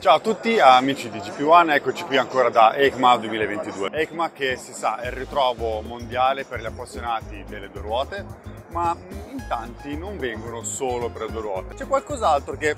Ciao a tutti amici di GPOne, eccoci qui ancora da EICMA 2022. EICMA, che si sa è il ritrovo mondiale per gli appassionati delle due ruote, ma in tanti non vengono solo per le due ruote. C'è qualcos'altro che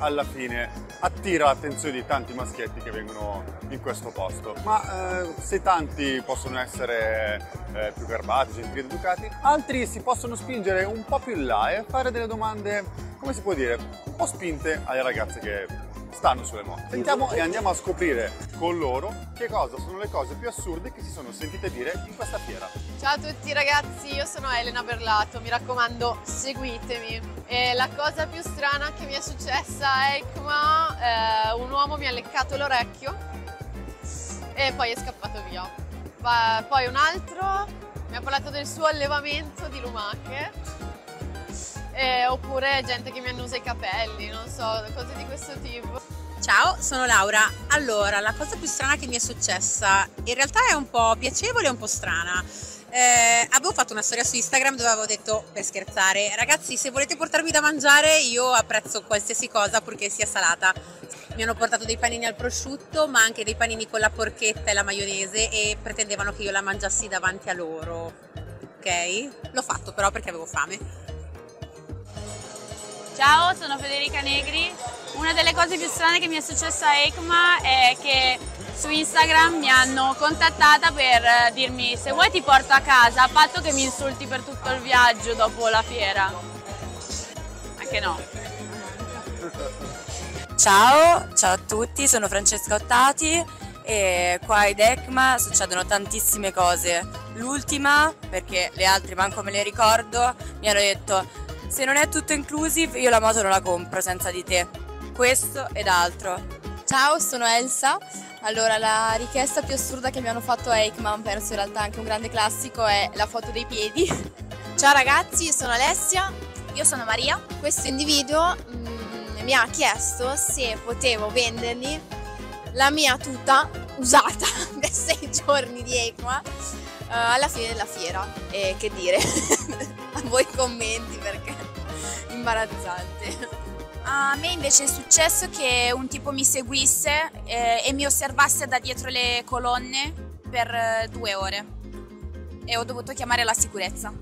alla fine attira l'attenzione di tanti maschietti che vengono in questo posto. Ma se tanti possono essere più garbati, gentili ed educati, altri si possono spingere un po' più in là e fare delle domande, come si può dire, un po' spinte alle ragazze che stanno sulle moto. Sentiamo e andiamo a scoprire con loro che cosa sono le cose più assurde che si sono sentite dire in questa fiera. Ciao a tutti ragazzi, io sono Elena Berlato, mi raccomando seguitemi. E la cosa più strana che mi è successa a EICMA, un uomo mi ha leccato l'orecchio e poi è scappato via. Poi un altro mi ha parlato del suo allevamento di lumache. Oppure gente che mi annusa i capelli, non so, cose di questo tipo. Ciao, sono Laura. Allora, la cosa più strana che mi è successa in realtà è un po' piacevole e un po' strana. Avevo fatto una storia su Instagram dove avevo detto, per scherzare, ragazzi se volete portarmi da mangiare io apprezzo qualsiasi cosa purché sia salata. Mi hanno portato dei panini al prosciutto ma anche dei panini con la porchetta e la maionese e pretendevano che io la mangiassi davanti a loro. Ok? L'ho fatto però perché avevo fame. Ciao, sono Federica Negri. Una delle cose più strane che mi è successa a EICMA è che su Instagram mi hanno contattata per dirmi se vuoi ti porto a casa, a patto che mi insulti per tutto il viaggio dopo la fiera. Anche no. Ciao, ciao a tutti, sono Francesca Ottati e qua ad EICMA succedono tantissime cose. L'ultima, perché le altre manco me le ricordo, mi hanno detto: se non è tutto inclusive io la moto non la compro senza di te, questo ed altro. Ciao, sono Elsa. Allora, la richiesta più assurda che mi hanno fatto a EICMA, penso in realtà anche un grande classico, è la foto dei piedi. Ciao ragazzi, sono Alessia. Io sono Maria. Questo individuo mi ha chiesto se potevo vendergli la mia tuta usata dai 6 giorni di EICMA alla fine della fiera. E che dire a voi commenti, perché imbarazzante. A me invece è successo che un tipo mi seguisse e mi osservasse da dietro le colonne per 2 ore e ho dovuto chiamare la sicurezza.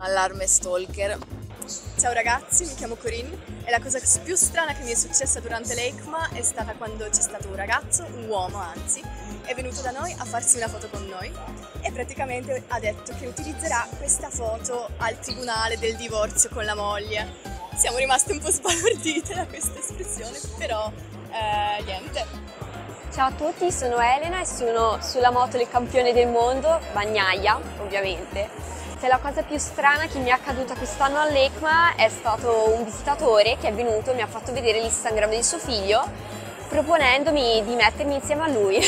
Allarme stalker. Ciao ragazzi, mi chiamo Corinne e la cosa più strana che mi è successa durante l'EICMA è stata quando c'è stato un ragazzo, un uomo anzi, è venuto da noi a farsi una foto con noi e praticamente ha detto che utilizzerà questa foto al tribunale del divorzio con la moglie. Siamo rimaste un po' sbalordite da questa espressione, però niente. Ciao a tutti, sono Elena e sono sulla moto del campione del mondo, Bagnaia ovviamente. La cosa più strana che mi è accaduta quest'anno all'EICMA è stato un visitatore che è venuto e mi ha fatto vedere l'Instagram di suo figlio proponendomi di mettermi insieme a lui.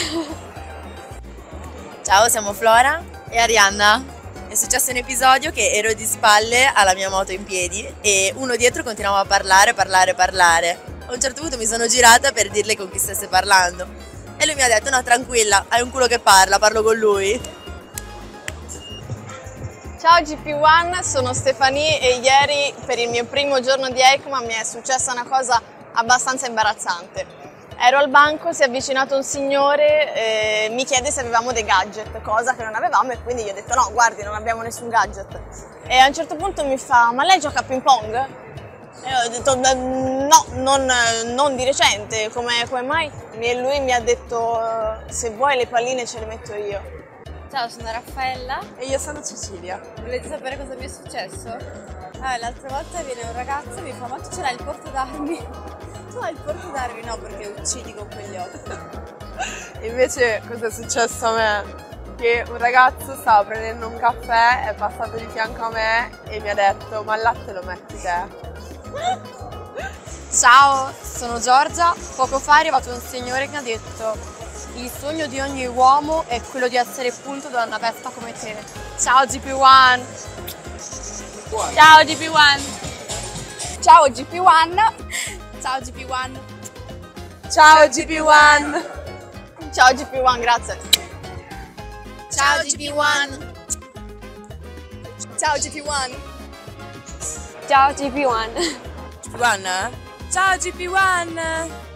Ciao, siamo Flora e Arianna. È successo un episodio che ero di spalle alla mia moto in piedi e uno dietro continuava a parlare. A un certo punto mi sono girata per dirle con chi stesse parlando e lui mi ha detto: no, tranquilla, hai un culo che parla, parlo con lui. Ciao GPOne, sono Stefanie e ieri per il mio primo giorno di EICMA mi è successa una cosa abbastanza imbarazzante. Ero al banco, si è avvicinato un signore e mi chiede se avevamo dei gadget, cosa che non avevamo, e quindi gli ho detto no, guardi, non abbiamo nessun gadget. E a un certo punto mi fa: ma lei gioca a ping pong? E ho detto no, non di recente, come mai? E lui mi ha detto: se vuoi le palline ce le metto io. Ciao, sono Raffaella. E io sono Cecilia. Volete sapere cosa mi è successo? L'altra volta viene un ragazzo e mi fa: ma tu ce l'hai il portadarmi? Tu hai il portadarmi? No, perché uccidi con quegli occhi. Invece cosa è successo a me? Che un ragazzo stava prendendo un caffè, è passato di fianco a me e mi ha detto: ma il latte lo metti te? Ciao, sono Giorgia. Poco fa è arrivato un signore che mi ha detto: il sogno di ogni uomo è quello di essere punto da una festa come te. Ciao GPOne! Ciao GPOne! Ciao GPOne! Ciao GPOne! Ciao GPOne! Ciao GPOne, grazie! Ciao GPOne! Ciao GPOne! Ciao GPOne! GPOne? Ciao GPOne!